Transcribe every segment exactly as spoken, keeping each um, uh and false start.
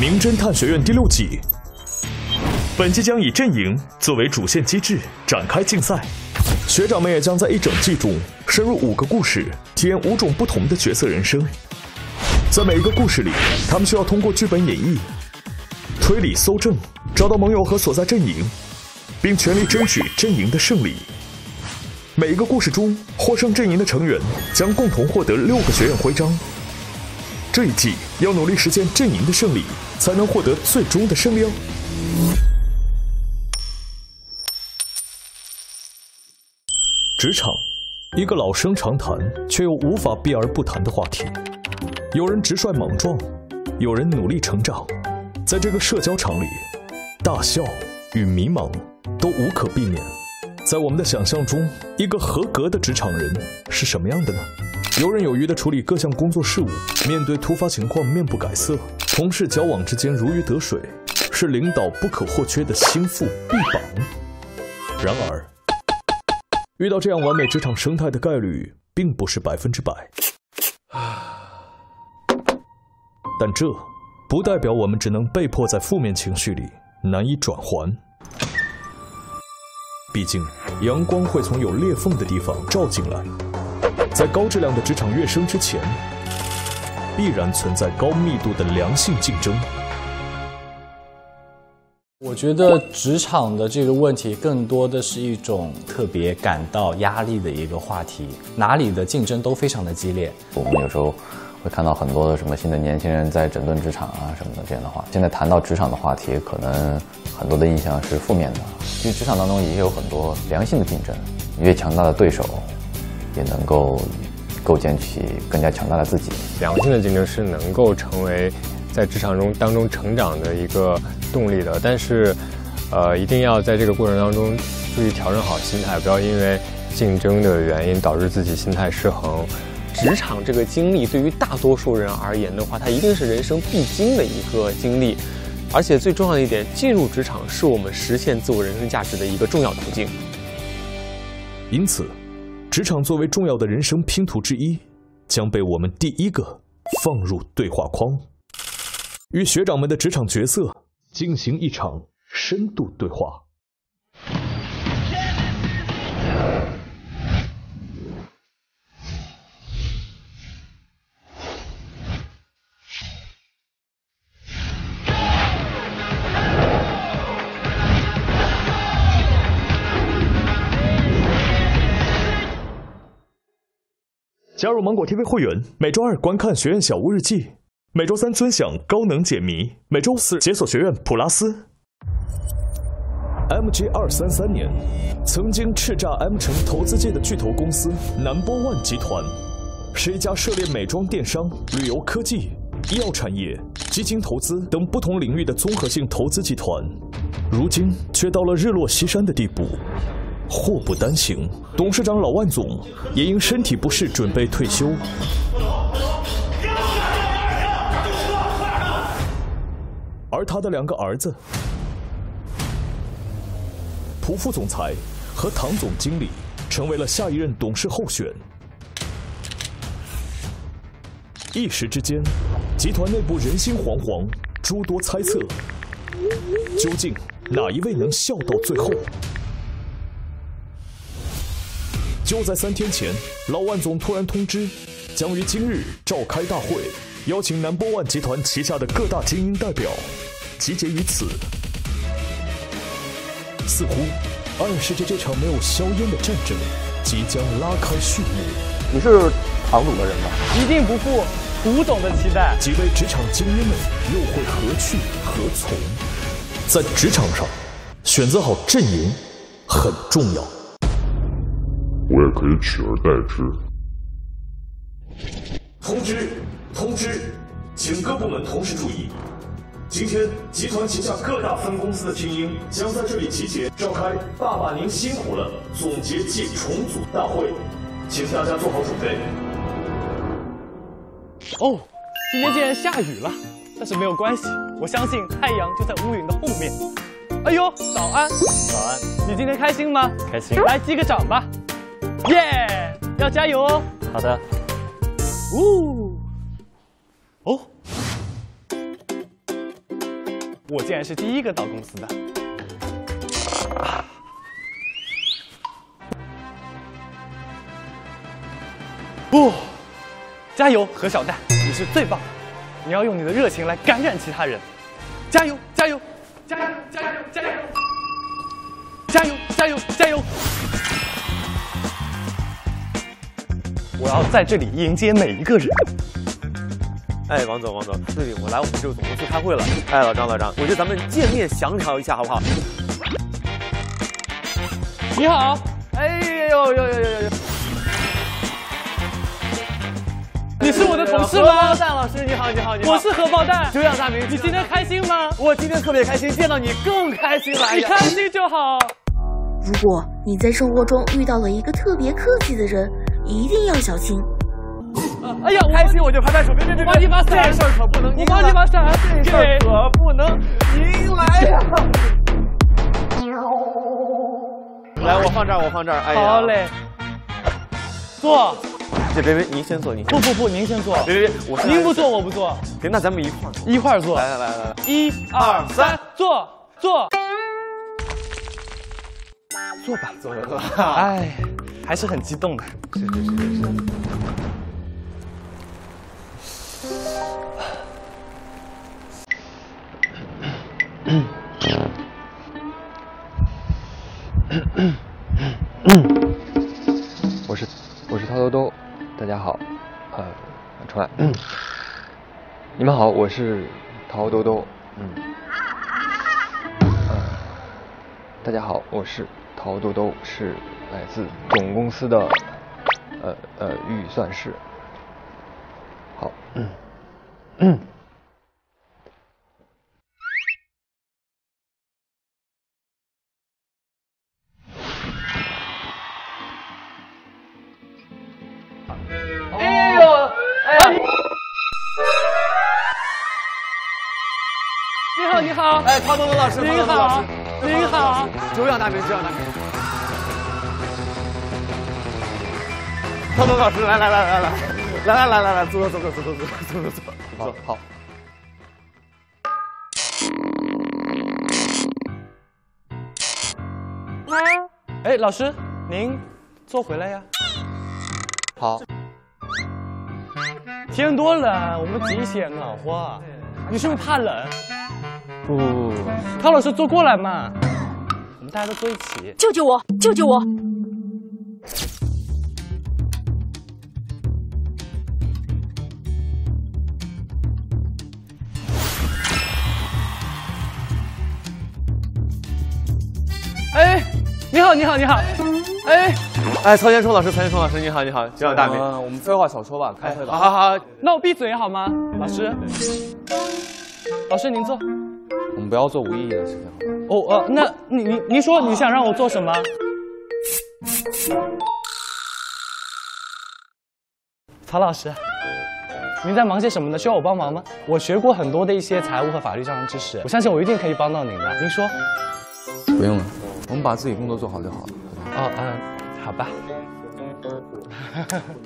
名侦探学院》第六集。本季将以阵营作为主线机制展开竞赛，学长们也将在一整季中深入五个故事，体验五种不同的角色人生。在每一个故事里，他们需要通过剧本演绎、推理、搜证，找到盟友和所在阵营，并全力争取阵营的胜利。每一个故事中，获胜阵营的成员将共同获得六个学院徽章。这一季要努力实现阵营的胜利，才能获得最终的胜利哦。职场，一个老生常谈却又无法避而不谈的话题。有人直率莽撞，有人努力成长。在这个社交场里，大笑与迷茫都无可避免。在我们的想象中，一个合格的职场人是什么样的呢？游刃有余地处理各项工作事务，面对突发情况面不改色，同事交往之间如鱼得水，是领导不可或缺的心腹臂膀。然而，遇到这样完美职场生态的概率并不是百分之百，但这不代表我们只能被迫在负面情绪里难以转圜。毕竟，阳光会从有裂缝的地方照进来。在高质量的职场跃升之前，必然存在高密度的良性竞争。我觉得职场的这个问题更多的是一种特别感到压力的一个话题，哪里的竞争都非常的激烈。我们有时候会看到很多的什么新的年轻人在整顿职场啊什么的这样的话，现在谈到职场的话题，可能很多的印象是负面的。其实职场当中也有很多良性的竞争，越强大的对手也能够构建起更加强大的自己。良性的竞争是能够成为在职场中当中成长的一个动力的，但是，呃，一定要在这个过程当中注意调整好心态，不要因为竞争的原因导致自己心态失衡。职场这个经历对于大多数人而言的话，它一定是人生必经的一个经历，而且最重要的一点，进入职场是我们实现自我人生价值的一个重要途径。因此，职场作为重要的人生拼图之一，将被我们第一个放入对话框，与学长们的职场角色进行一场深度对话。加入芒果 T V 会员，每周二观看《学院小屋日记》，每周三尊享高能解谜，每周四解锁学院普拉斯。M G 二三三年，曾经叱咤 M 城投资界的巨头公司南波万集团，是一家涉猎美妆电商、旅游科技、医药产业、基金投资等不同领域的综合性投资集团，如今却到了日落西山的地步。祸不单行，董事长老万总也因身体不适准备退休。而他的两个儿子，蒲副总裁和唐总经理，成为了下一任董事候选。一时之间，集团内部人心惶惶，诸多猜测，究竟哪一位能笑到最后？就在三天前，老万总突然通知，将于今日召开大会，邀请南波万集团旗下的各大精英代表集结于此。似乎暗示着这场没有硝烟的战争即将拉开序幕。你是唐总的人吧？一定不负胡总的期待。几位职场精英们又会何去何从？在职场上，选择好阵营很重要。我也可以取而代之。通知，通知，请各部门同事注意，今天集团旗下各大分公司的精英将在这里集结，召开“爸爸您辛苦了”总结暨重组大会，请大家做好准备。哦，今天竟然下雨了，但是没有关系，我相信太阳就在乌云的后面。哎呦，早安，早安，你今天开心吗？开心，来击个掌吧。耶、yeah, 要加油哦！好的。呜、哦，哦，我竟然是第一个到公司的。哦，加油，何小蛋，你是最棒的！你要用你的热情来感染其他人，加油，加油，加油，加油，加油，加油，加油，加油！ 我要在这里迎接每一个人。哎，王总，王总，对对，我来我们这个总公司开会了。哎，老张，老张，我觉得咱们见面详聊一下，好不好？你好。哎呦呦呦呦呦！你是我的同事吗？何豹蛋老师，你好，你好，你好。我是何豹蛋，久仰大名。你今天开心吗？我今天特别开心，见到你更开心了。你开心就好。如果你在生活中遇到了一个特别客气的人， 一定要小心！哎呀，开心我就拍拍手，别别别！我帮你把伞，这事可不能，我帮你把伞，这事可不能，您来呀！来，我放这儿，我放这儿。哎呀，好嘞，坐。别别别，您先坐，您不不不，您先坐。别别别，我您不坐我不坐。行，那咱们一块儿一块儿坐。来来来来来，一二三，坐坐坐吧，坐吧坐吧。哎。 还是很激动的，是是是是是。我是我是陶兜兜，大家好，呃，重来。你们好，我是陶兜兜，嗯，呃，大家好，我是陶兜兜，是 来自总公司的呃呃预算室。好，嗯嗯。哎呦，哎，你好，你好，哎，陶东东老师，您好，您好，久仰大名，久仰大名。 陶东老师，来来来来来，来来来来来，坐坐坐坐坐坐坐坐坐，好，好。哎，老师，您坐回来呀。好。天多冷，我们挤一些暖和。你是不是怕冷？不不不，陶老师坐过来嘛，我们大家都坐一起。救救我！救救我！ 哎，你好，你好，你好，哎，哎，曹先冲老师，曹先冲老师，你好，你好，久仰大名。我们废话少说吧，开会吧。好好好，那我闭嘴好吗？老师，老师您坐。我们不要做无意义的事情，好吗？哦哦，那你你您说你想让我做什么？曹老师，您在忙些什么呢？需要我帮忙吗？我学过很多的一些财务和法律上的知识，我相信我一定可以帮到您的。您说？不用了。 我们把自己工作做好就好了。哦，嗯，好吧。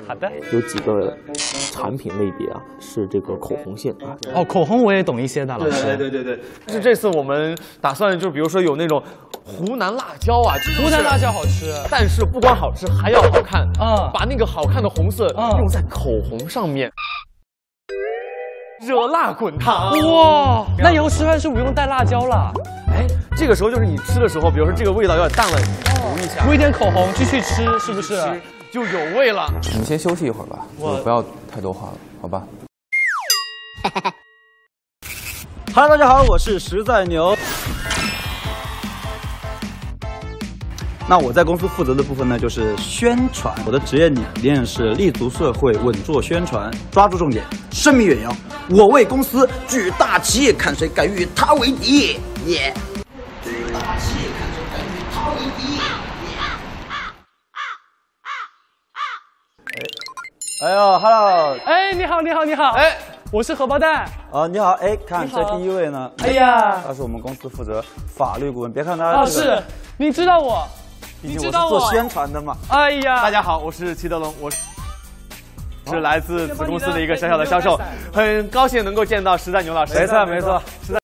好的。有几个产品类别啊，是这个口红线啊。哦，口红我也懂一些的，老师。对对对对对。就是这次我们打算，就是比如说有那种湖南辣椒啊，湖南辣椒好吃，但是不光好吃，还要好看啊。把那个好看的红色用在口红上面。 热辣滚烫！哇，那以后吃饭是不用带辣椒了。哎，这个时候就是你吃的时候，比如说这个味道有点淡了，涂一下，涂一点口红继续吃，是不是就有味了？你们先休息一会儿吧，我不要太多话了，好吧？哈哈哈。哈喽，大家好，我是实在牛。那我在公司负责的部分呢，就是宣传。我的职业理念是立足社会，稳坐宣传，抓住重点，声名远扬。 我为公司举大旗，看谁敢与他为敌！耶！举大旗，看谁敢与他为敌！哎，哎呦 ，hello！ 哎，你好，你好，你好！哎，我是荷包蛋。啊，你好！哎，看这第一位呢，哎呀，他是我们公司负责法律顾问。别看他哦，是，你知道我，你知道我做宣传的嘛？哎呀，大家好，我是齐德龙，我。 是来自子公司的一个小小的销售，很高兴能够见到实在牛老师。没错没错，实在。